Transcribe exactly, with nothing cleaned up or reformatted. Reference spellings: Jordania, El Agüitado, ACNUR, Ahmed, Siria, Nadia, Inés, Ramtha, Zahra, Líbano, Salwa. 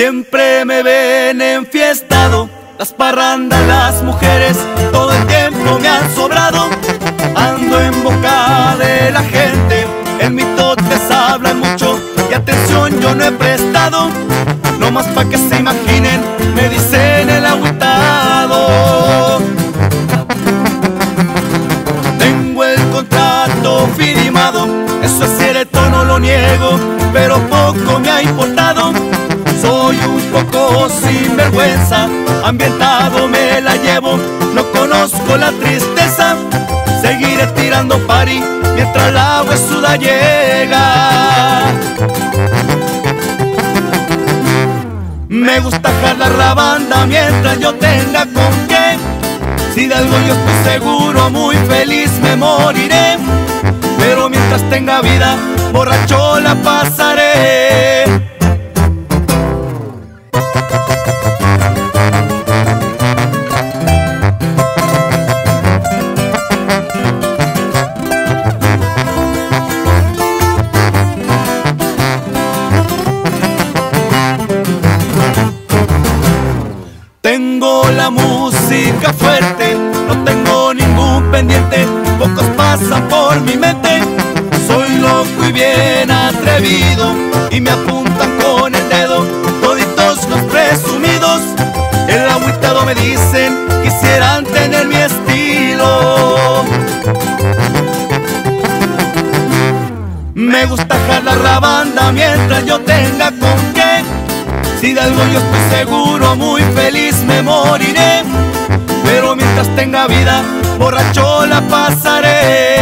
Siempre me ven enfiestado, las parrandas, las mujeres, todo el tiempo me han sobrado. Ando en boca de la gente, en mi totes hablan mucho y atención yo no he prestado. No más pa' que se imaginen, me dicen el agüitado. Tengo el contrato firmado, eso es cierto, no lo niego, pero poco me ha importado. Soy un poco sinvergüenza, ambientado me la llevo, no conozco la tristeza. Seguiré tirando pari mientras la huesuda llega. Me gusta jalar la banda mientras yo tenga con qué. Si de algo yo estoy seguro, muy feliz me moriré. Pero mientras tenga vida, borracho la pasaré. Tengo la música fuerte, no tengo ningún pendiente, pocos pasan por mi mente. Soy loco y bien atrevido, y me apuntan con el dedo, toditos los presumidos. El agüitado me dicen, quisieran tener mi estilo. Me gusta jalar la banda mientras yo tenga con qué. Si de algo yo estoy seguro, muy feliz me moriré. Pero mientras tenga vida, borracho la pasaré.